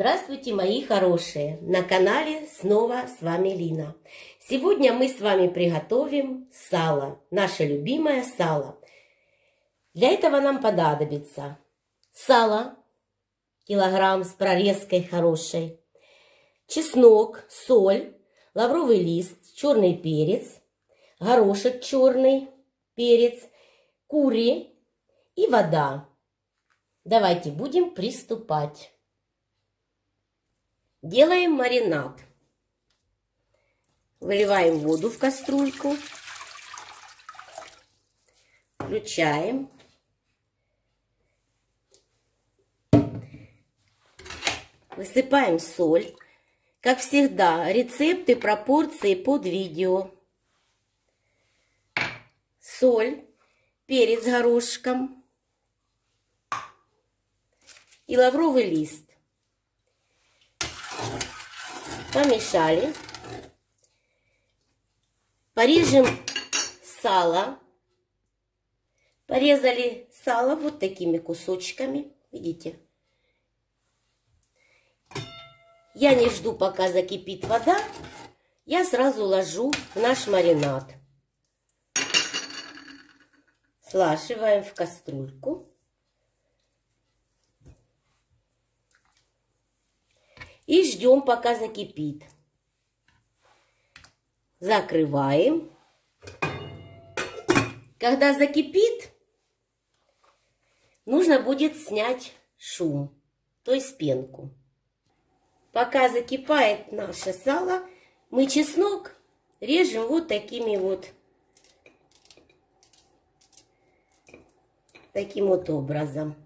Здравствуйте, мои хорошие! На канале снова с вами Лина. Сегодня мы с вами приготовим сало, наше любимое сало. Для этого нам понадобится сало, килограмм с прорезкой хорошей, чеснок, соль, лавровый лист, черный перец, горошек черный, перец, кури и вода. Давайте будем приступать. Делаем маринад. Выливаем воду в кастрюльку. Включаем. Высыпаем соль. Как всегда, рецепты, пропорции под видео. Соль, перец горошком и лавровый лист. Помешали. Порежем сало. Порезали сало вот такими кусочками. Видите? Я не жду, пока закипит вода. Я сразу ложу в наш маринад. Слаживаем в кастрюльку. И ждем, пока закипит. Закрываем. Когда закипит, нужно будет снять шум, то есть пенку. Пока закипает наше сало, мы чеснок режем вот такими вот. Таким вот образом.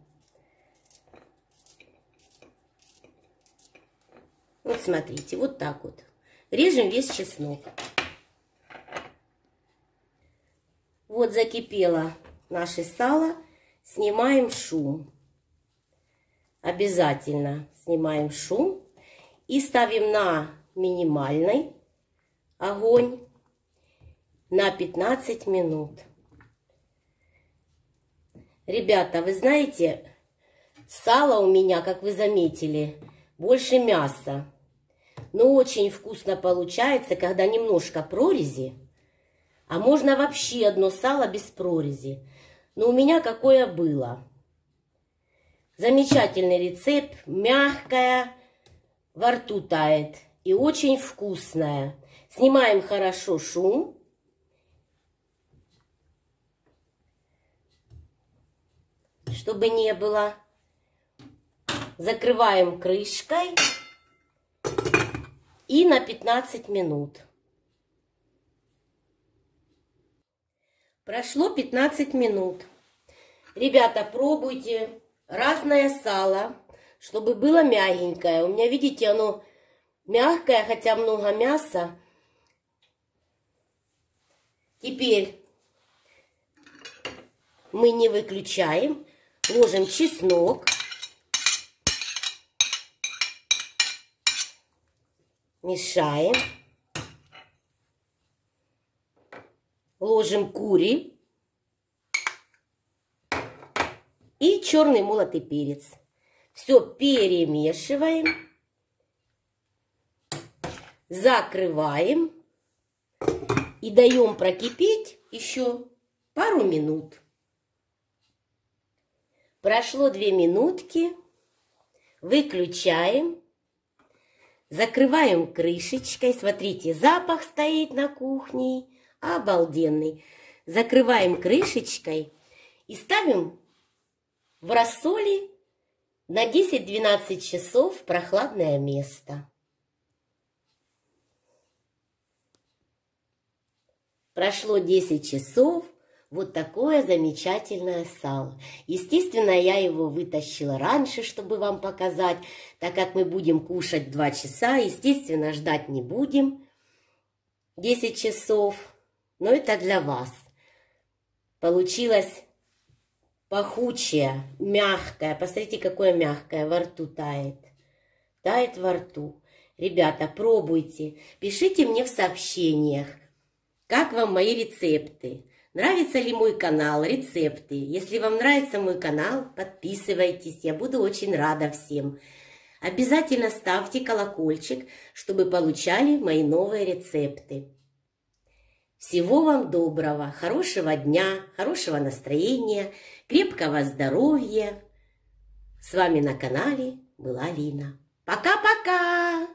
Вот смотрите, вот так вот. Режем весь чеснок. Вот закипело наше сало. Снимаем шум. Обязательно снимаем шум. И ставим на минимальный огонь на 15 минут. Ребята, вы знаете, сало у меня, как вы заметили, больше мяса. Но очень вкусно получается, когда немножко прорези, а можно вообще одно сало без прорези. Но у меня какое было. Замечательный рецепт, мягкое, во рту тает и очень вкусное. Снимаем хорошо шум. Чтобы не было. Закрываем крышкой. И на 15 минут. Прошло 15 минут. Ребята, пробуйте разное сало, чтобы было мягенькое. У меня, видите, оно мягкое, хотя много мяса. Теперь мы не выключаем. Ложим чеснок. Мешаем. Ложим кури и черный молотый перец. Все перемешиваем. Закрываем. И даем прокипеть еще пару минут. Прошло 2 минутки. Выключаем. Закрываем крышечкой. Смотрите, запах стоит на кухне. Обалденный. Закрываем крышечкой и ставим в рассоле на 10-12 часов в прохладное место. Прошло 10 часов. Вот такое замечательное сало. Естественно, я его вытащила раньше, чтобы вам показать, так как мы будем кушать 2 часа. Естественно, ждать не будем 10 часов. Но это для вас. Получилось пахучее, мягкое. Посмотрите, какое мягкое. Во рту тает. Тает во рту. Ребята, пробуйте. Пишите мне в сообщениях, как вам мои рецепты. Нравится ли мой канал, рецепты? Если вам нравится мой канал, подписывайтесь. Я буду очень рада всем. Обязательно ставьте колокольчик, чтобы получали мои новые рецепты. Всего вам доброго, хорошего дня, хорошего настроения, крепкого здоровья. С вами на канале была Лина. Пока-пока!